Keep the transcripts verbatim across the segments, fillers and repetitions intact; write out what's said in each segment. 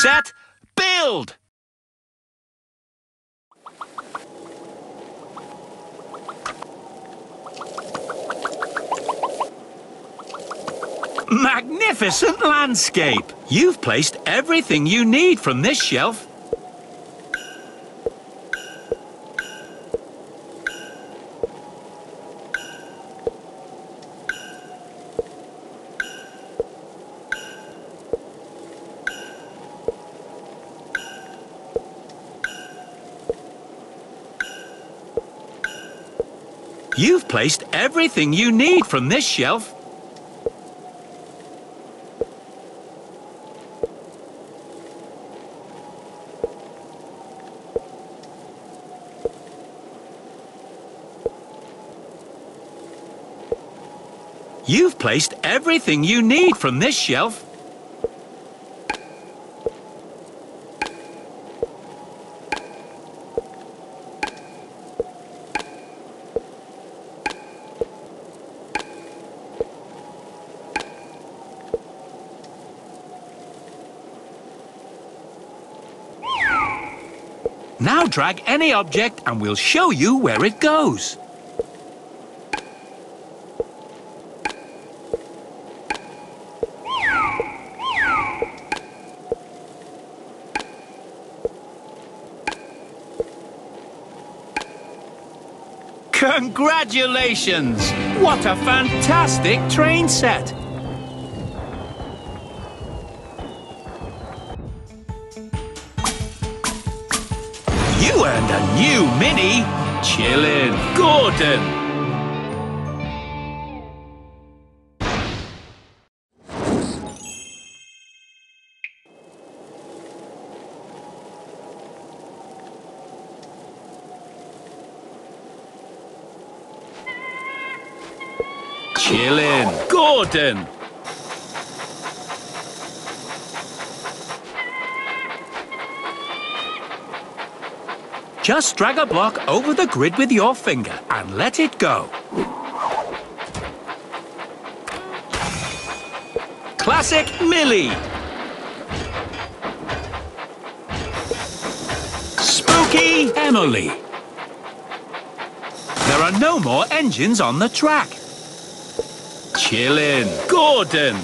set, build! Magnificent landscape! You've placed everything you need from this shelf. You've placed everything you need from this shelf. You've placed everything you need from this shelf. Now drag any object and we'll show you where it goes. Congratulations! What a fantastic train set! You earned a new mini, Chillin' Gordon! Chillin' Gordon! Just drag a block over the grid with your finger and let it go. Classic Millie. Spooky Emily. There are no more engines on the track. Chillin' Gordon.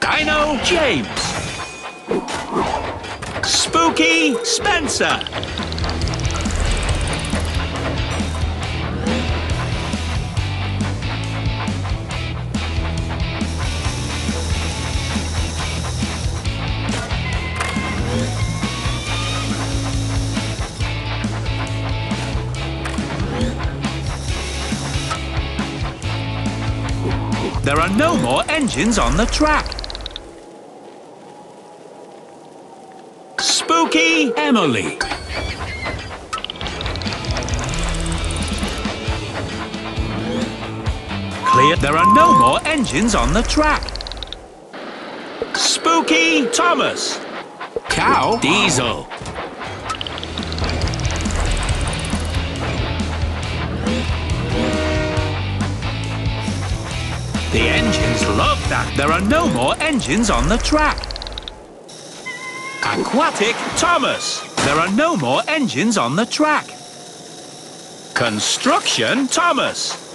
Dino James. Spooky Spencer. There are no more engines on the track. Spooky Emily. Clear. There are no more engines on the track. Spooky Thomas. Cow Diesel. The engines love that. There are no more engines on the track. Aquatic Thomas. There are no more engines on the track. Construction Thomas.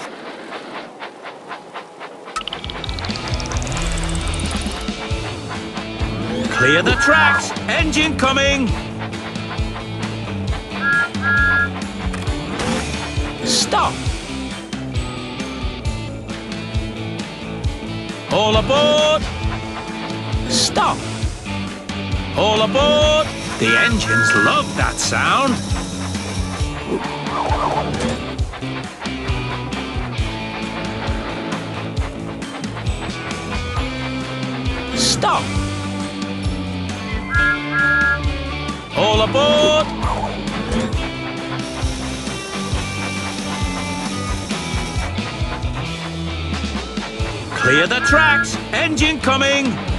Clear the tracks. Engine coming. Stop. All aboard! Stop! All aboard! The engines love that sound! Stop! All aboard! Clear the tracks! Engine coming!